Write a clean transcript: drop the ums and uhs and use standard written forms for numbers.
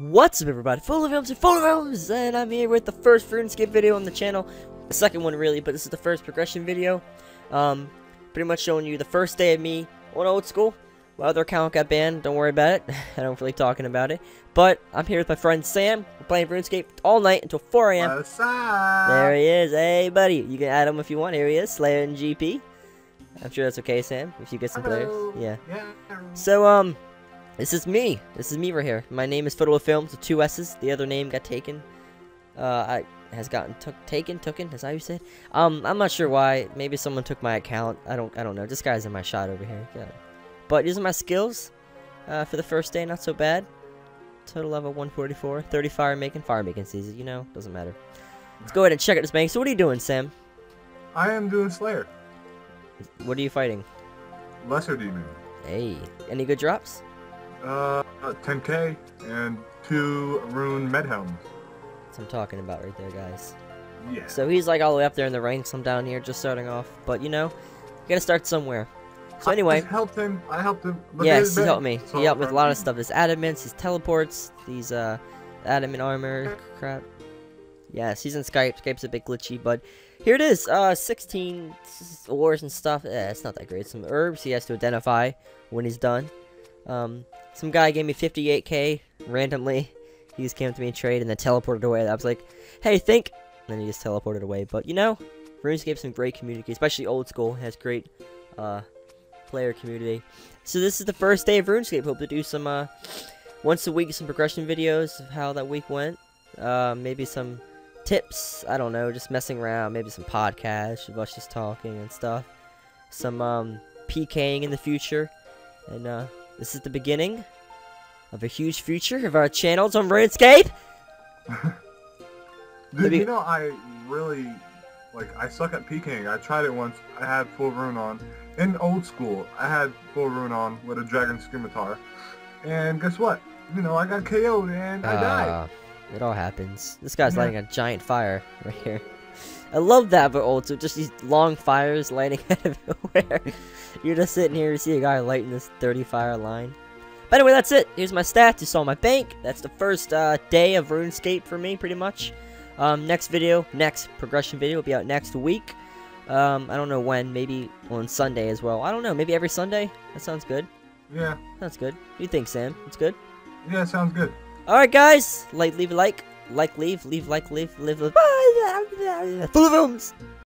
What's up, everybody? Fodolo Films and Fodolo Films, and I'm here with the first RuneScape video on the channel. The second one, really, but this is the first progression video. Pretty much showing you the first day of me on Old School. My other account got banned. Don't worry about it. I don't really talking about it. But I'm here with my friend Sam. We're playing RuneScape all night until 4 a.m. What's up? There he is. Hey, buddy. You can add him if you want. Here he is, Slayer and GP. I'm sure that's okay, Sam. If you get some players, yeah. So this is me. This is me right here. My name is Fodolo Films with two S's. The other name got taken. Taken. Is that how you said? I'm not sure why. Maybe someone took my account. I don't know. This guy's in my shot over here. Yeah. But using my skills for the first day, not so bad. Total level 144. 30 fire making season. You know, doesn't matter. Let's go ahead and check out this bank. So what are you doing, Sam? I am doing Slayer. What are you fighting? Lesser demon. Hey, any good drops? 10k and 2 rune med helm. That's what I'm talking about right there, guys. Yeah. So he's like all the way up there in the ranks. I'm down here just starting off, but you know, you gotta start somewhere. So anyway, I helped him. Look, yes, he helped me. He helped with a lot of stuff. His adamants, his teleports, these adamant armor crap. Yes, he's in Skype. Skype's a bit glitchy, but here it is. 16 ores and stuff. Yeah, it's not that great. Some herbs he has to identify when he's done. Some guy gave me 58k randomly. He just came to me and traded and then teleported away. I was like, hey, think. And then he just teleported away. But, you know, RuneScape's some great community, especially Old School. It has great player community. So this is the first day of RuneScape. Hope to do some, once a week, some progression videos of how that week went. Maybe some tips, I don't know, just messing around, maybe some podcasts of us just talking and stuff, some PKing in the future, and this is the beginning of a huge future of our channels on RuneScape. Dude, you know, I really, like, I suck at PKing. I tried it once, I had full rune on, in Old School, I had full rune on with a dragon scimitar, and guess what, you know, I got KO'd and I died. It all happens. This guy's lighting a giant fire right here. I love that, but also just these long fires lighting out of nowhere. You're just sitting here, you see a guy lighting this 30 fire line. But anyway, that's it. Here's my stats. You saw my bank. That's the first day of RuneScape for me, pretty much. Next progression video will be out next week. I don't know when. Maybe on Sunday as well. I don't know. Maybe every Sunday? That sounds good. Yeah. That's good. What do you think, Sam? It's good? Yeah, it sounds good. Alright, guys, leave a like, leave, bye, Fodolo Films.